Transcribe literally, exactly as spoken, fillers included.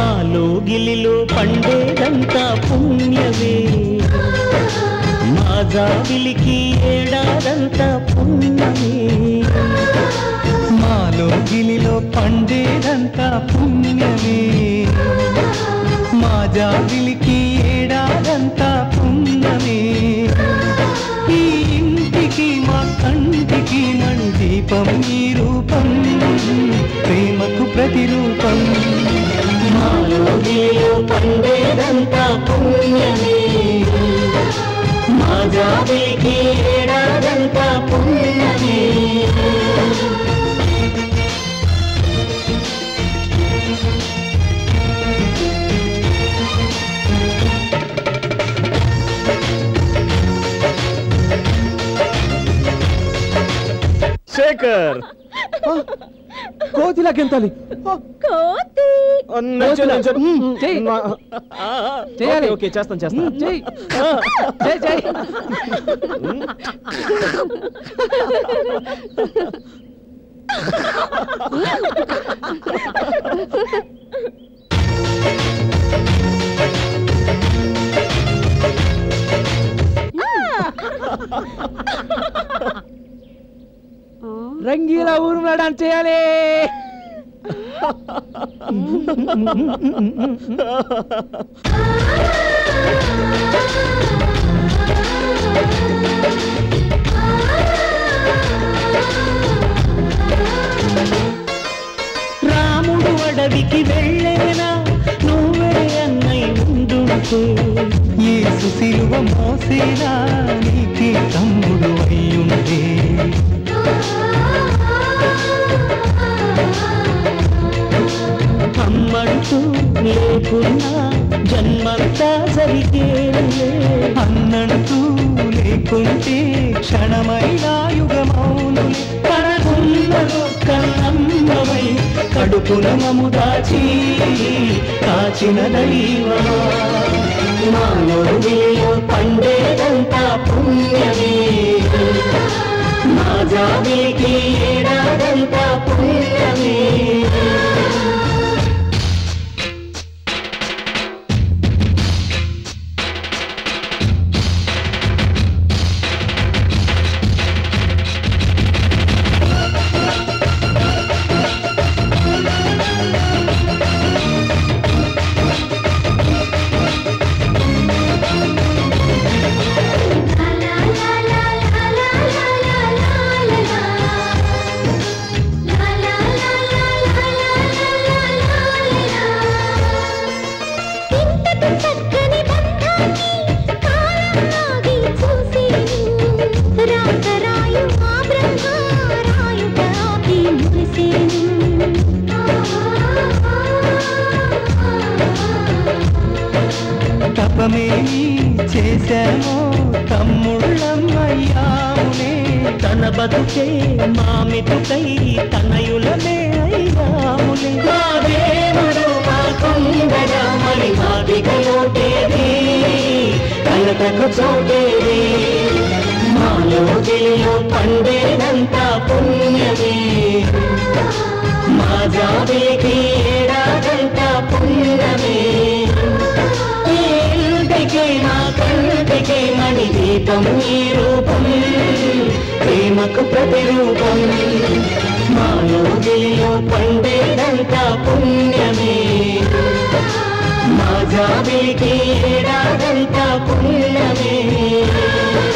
మా లోగిలిలో పండేదంతా పుణ్యమే, మా జాబిలికి ఏడాదంతా పుణ్యమే, మా లోగిలిలో పండేదంతా పుణ్యమే, మా జాబిలికి ఏడాదంతా పుణ్యమే. ఈ ఇంటికి మా కంటికి నందీపం ఈ రూపం, ప్రేమకు ప్రతిరూపం. మా లోగిలిలో పండేదంతా పుణ్యమే, మా జాబిలికి ఏడాదంతా పుణ్యమే. శేఖర్ కోతిలా గెంతాలి, కోతి అన్నచల చేయాలి. ఓకే, చేస్తాను చేస్తాను. చేయి చేయి చేయి. రంగీలా ఊరులా డాన్స్ చేయాలి. రాముడు అడవికి వెళ్ళేనా నువ్వే అన్నై ముందుంటే, యేసు సిలువ మోసేనా నీకే తమ్ముడు అయ్యుంటే. అమ్మంటూ లేకున్నా జన్మంతా జరిగేలే, అన్నంటూ లేకుంటే క్షణమైన యుగమౌనులే. కడగుండలో కన్నమ్మవై కడుపున మము దాచి కాచిన దైవమా, మా లోగిలిలో పండేదంతా పుణ్యమే, మా జాబిలికి ఏడాదంతా పుణ్యమే. తపమేమి చేశామో తమ్ముళ్ళమ్మయ్యామునే, తన బతుకే మామితుకై తనయులమే అయ్యామునే. మా దేవుడు మా కొండగా మరి మాదిగా లోటేది కలతకు చోటేది, మా లోగిలిలో పండేదంతా పుణ్యమే, మా జాబిలికి ఏడాదంతా పుణ్యమే. మా కంటికి మణి దీపం ఈ రూపం, ప్రేమకు ప్రతిరూపం. మా లోగిలిలో పండేదంతా పుణ్యమే, మా జాబిలికి ఏడాదంతా పుణ్యమే.